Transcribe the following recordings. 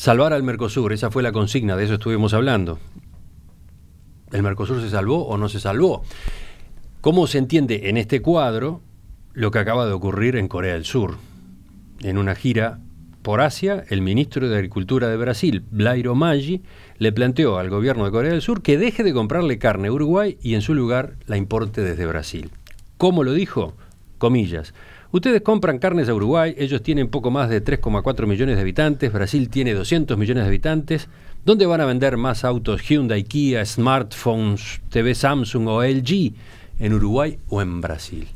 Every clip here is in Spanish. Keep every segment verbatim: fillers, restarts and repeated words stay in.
Salvar al Mercosur, esa fue la consigna, de eso estuvimos hablando. ¿El Mercosur se salvó o no se salvó? ¿Cómo se entiende en este cuadro lo que acaba de ocurrir en Corea del Sur? En una gira por Asia, el ministro de Agricultura de Brasil, Blairo Maggi, le planteó al gobierno de Corea del Sur que deje de comprarle carne a Uruguay y en su lugar la importe desde Brasil. ¿Cómo lo dijo? Comillas. Ustedes compran carnes a Uruguay, ellos tienen poco más de tres coma cuatro millones de habitantes, Brasil tiene doscientos millones de habitantes. ¿Dónde van a vender más autos Hyundai, Kia, smartphones, T V Samsung o L G? ¿En Uruguay o en Brasil?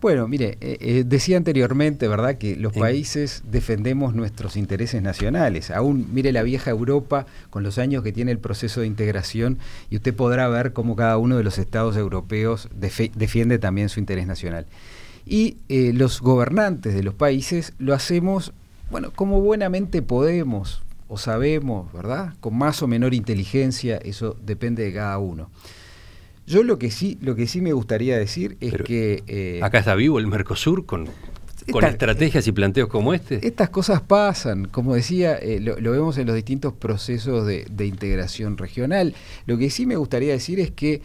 Bueno, mire, eh, eh, decía anteriormente, ¿verdad?, que los países defendemos nuestros intereses nacionales. Aún, mire la vieja Europa, con los años que tiene el proceso de integración, y usted podrá ver cómo cada uno de los estados europeos defiende también su interés nacional. Y eh, los gobernantes de los países lo hacemos, bueno, como buenamente podemos o sabemos, ¿verdad?, con más o menor inteligencia, eso depende de cada uno. Yo lo que sí, lo que sí me gustaría decir es Pero que... Eh, acá está vivo el Mercosur con, esta, con estrategias y planteos como este. Estas cosas pasan, como decía, eh, lo, lo vemos en los distintos procesos de, de integración regional. Lo que sí me gustaría decir es que,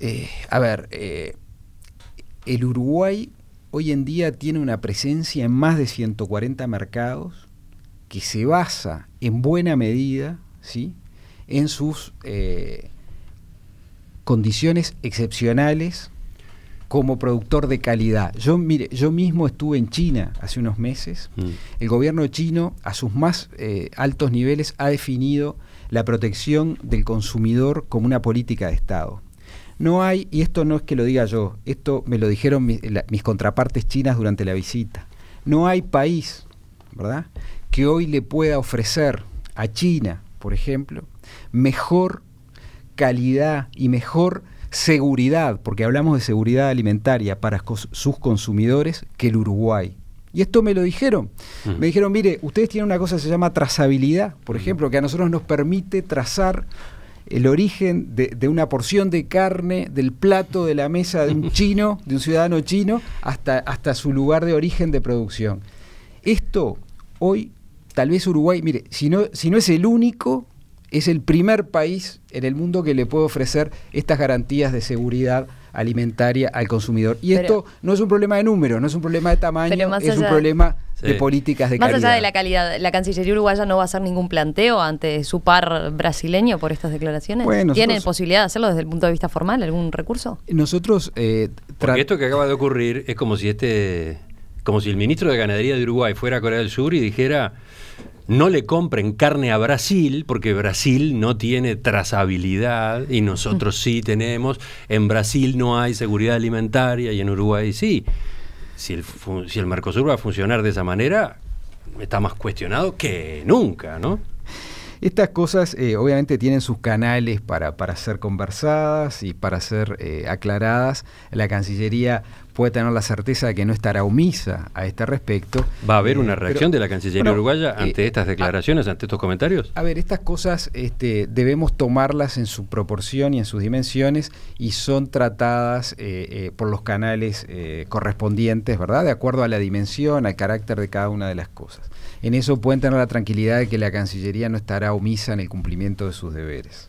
eh, a ver, eh, el Uruguay hoy en día tiene una presencia en más de ciento cuarenta mercados que se basa en buena medida, ¿sí?, en sus... Eh, condiciones excepcionales como productor de calidad. Yo, mire, yo mismo estuve en China hace unos meses. Mm. El gobierno chino a sus más eh, altos niveles ha definido la protección del consumidor como una política de Estado. No hay, y esto no es que lo diga yo, esto me lo dijeron mi, la, mis contrapartes chinas durante la visita, no hay país, ¿verdad?, que hoy le pueda ofrecer a China, por ejemplo, mejor calidad y mejor seguridad, porque hablamos de seguridad alimentaria para sus consumidores, que el Uruguay. Y esto me lo dijeron. Mm. Me dijeron, mire, ustedes tienen una cosa que se llama trazabilidad, por mm. ejemplo, que a nosotros nos permite trazar el origen de, de una porción de carne, del plato de la mesa de un chino, de un ciudadano chino, hasta, hasta su lugar de origen de producción. Esto, hoy, tal vez Uruguay, mire, si no, si no es el único... Es el primer país en el mundo que le puede ofrecer estas garantías de seguridad alimentaria al consumidor. Y pero, esto no es un problema de números, no es un problema de tamaño, es allá, un problema sí. de políticas de más calidad. Más allá de la calidad, ¿la Cancillería uruguaya no va a hacer ningún planteo ante su par brasileño por estas declaraciones? Bueno, ¿tienen nosotros, posibilidad de hacerlo desde el punto de vista formal, algún recurso? Nosotros... Eh, Porque esto que acaba de ocurrir es como si este, como si el ministro de Ganadería de Uruguay fuera a Corea del Sur y dijera... No le compren carne a Brasil porque Brasil no tiene trazabilidad y nosotros sí tenemos. En Brasil no hay seguridad alimentaria y en Uruguay sí. Si el, si el Mercosur va a funcionar de esa manera, está más cuestionado que nunca, ¿no? Estas cosas eh, obviamente tienen sus canales para, para ser conversadas y para ser eh, aclaradas. La Cancillería puede tener la certeza de que no estará omisa a este respecto. ¿Va a haber eh, una reacción pero, de la Cancillería bueno, uruguaya ante eh, estas declaraciones, a, ante estos comentarios? A ver, estas cosas este, debemos tomarlas en su proporción y en sus dimensiones y son tratadas eh, eh, por los canales eh, correspondientes, ¿verdad? De acuerdo a la dimensión, al carácter de cada una de las cosas. En eso pueden tener la tranquilidad de que la Cancillería no estará omisa en el cumplimiento de sus deberes.